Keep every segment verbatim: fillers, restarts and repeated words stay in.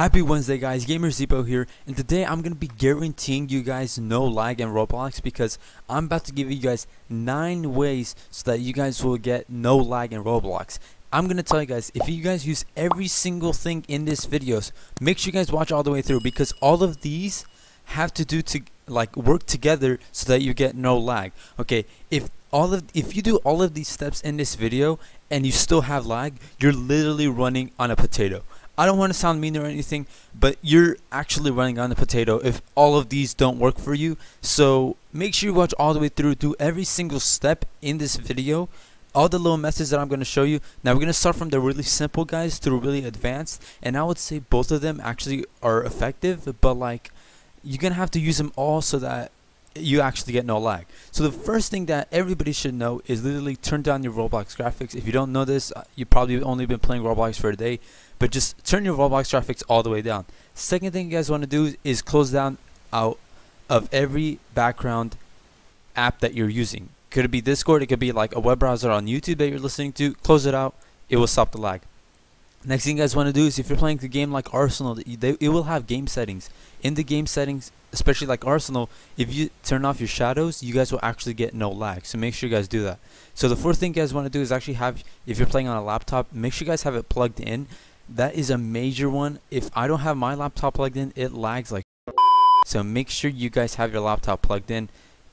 Happy Wednesday, guys. GamersDepo here, and today I'm gonna be guaranteeing you guys no lag in Roblox because I'm about to give you guys nine ways so that you guys will get no lag in Roblox. I'm gonna tell you guys, if you guys use every single thing in this videos, make sure you guys watch all the way through because all of these have to do to like work together so that you get no lag. Okay, if all of if you do all of these steps in this video and you still have lag, you're literally running on a potato. I don't want to sound mean or anything, but you're actually running on the potato if all of these don't work for you. So make sure you watch all the way through, do every single step in this video, all the little methods that I'm going to show you. Now we're going to start from the really simple guys to really advanced, and I would say both of them actually are effective, but like you're going to have to use them all so that you actually get no lag. So the first thing that everybody should know is literally turn down your Roblox graphics. If you don't know this, you've probably only been playing Roblox for a day, but just turn your Roblox graphics all the way down. Second thing you guys want to do is close down out of every background app that you're using. Could it be Discord? It could be like a web browser on YouTube that you're listening to. Close it out. It will stop the lag. Next thing you guys want to do is if you're playing the game like Arsenal, they, it will have game settings. In the game settings, especially like Arsenal, if you turn off your shadows, you guys will actually get no lag. So make sure you guys do that. So the fourth thing you guys want to do is actually have, if you're playing on a laptop, make sure you guys have it plugged in. That is a major one. If I don't have my laptop plugged in, it lags like so make sure you guys have your laptop plugged in.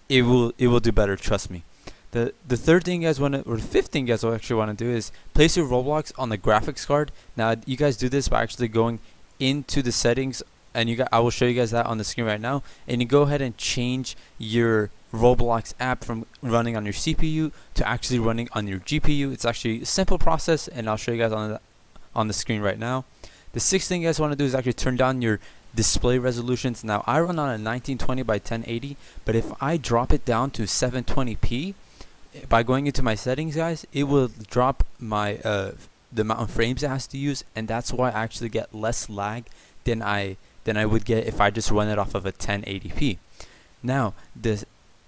It will it will do better, trust me. The the third thing you guys want to, or the fifth thing you guys will actually want to do is place your Roblox on the graphics card. Now you guys do this by actually going into the settings, and you got, I will show you guys that on the screen right now. And you go ahead and change your Roblox app from running on your C P U to actually running on your G P U. It's actually a simple process, and I'll show you guys on the, on the screen right now. The sixth thing you guys want to do is actually turn down your display resolutions. Now I run on a nineteen twenty by ten eighty, but if I drop it down to seven twenty p, by going into my settings guys, it will drop my uh the amount of frames it has to use, and that's why I actually get less lag than I than I would get if I just run it off of a ten eighty p. Now the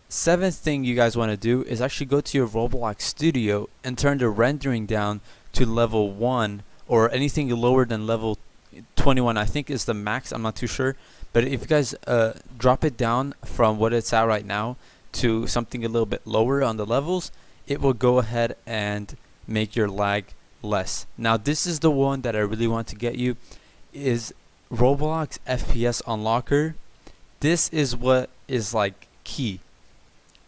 seventh thing you guys want to do is actually go to your Roblox Studio and turn the rendering down to level one or anything lower than level twenty-one, I think is the max, I'm not too sure. But if you guys uh drop it down from what it's at right now to something a little bit lower on the levels, it will go ahead and make your lag less. Now this is the one that I really want to get you, is Roblox F P S Unlocker. This is what is like key.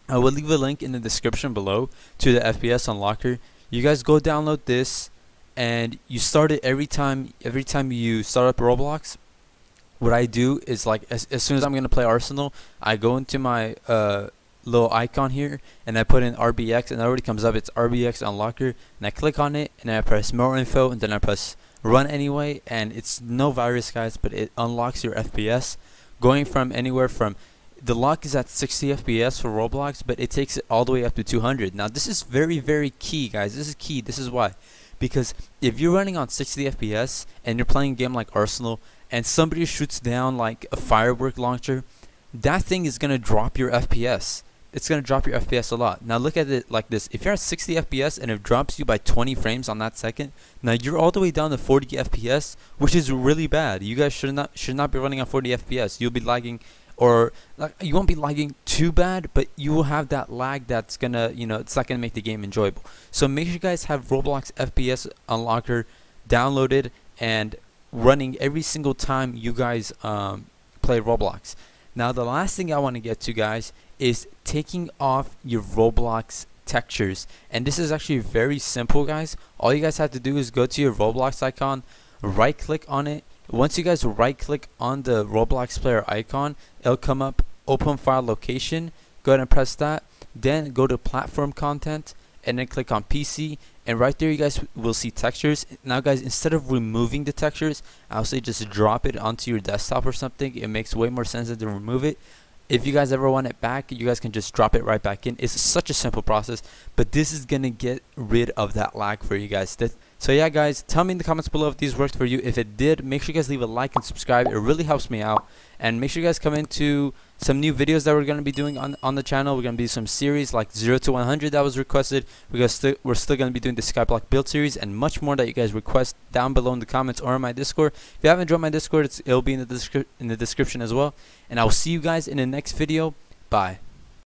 I will leave a link in the description below to the F P S Unlocker. You guys go download this and you start it every time every time you start up Roblox. What I do is like as, as soon as I'm gonna play Arsenal, I go into my uh little icon here and I put in R B X, and it already comes up. It's R B X Unlocker, and I click on it and I press more info, and then I press run anyway, and it's no virus guys, but it unlocks your F P S going from anywhere from, the lock is at sixty F P S for Roblox, but it takes it all the way up to two hundred. Now this is very very key guys, this is key, this is why, because if you're running on sixty F P S and you're playing a game like Arsenal and somebody shoots down like a firework launcher, that thing is gonna drop your F P S. It's going to drop your F P S a lot. Now look at it like this. If you're at sixty F P S and it drops you by twenty frames on that second, now you're all the way down to forty F P S, which is really bad. You guys should not should not be running on forty F P S. You'll be lagging, or like, you won't be lagging too bad, but you will have that lag that's going to, you know, it's not going to make the game enjoyable. So make sure you guys have Roblox F P S Unlocker downloaded and running every single time you guys um, play Roblox. Now the last thing I want to get to guys is taking off your Roblox textures, and this is actually very simple guys. All you guys have to do is go to your Roblox icon, right click on it. Once you guys right click on the Roblox player icon, it'll come up open file location, go ahead and press that, then go to platform content and then click on P C, and right there you guys will see textures. Now guys, instead of removing the textures, I'll say just drop it onto your desktop or something. It makes way more sense than to remove it. If you guys ever want it back, you guys can just drop it right back in. It's such a simple process, but this is gonna get rid of that lag for you guys. That, so yeah guys, tell me in the comments below if these worked for you. If it did, make sure you guys leave a like and subscribe. It really helps me out. And make sure you guys come into some new videos that we're going to be doing on, on the channel. We're going to be some series like zero to one hundred that was requested. We're, gonna st we're still going to be doing the Skyblock build series and much more that you guys request down below in the comments or on my Discord. If you haven't joined my Discord, it's, it'll be in the, in the description as well. And I'll see you guys in the next video. Bye.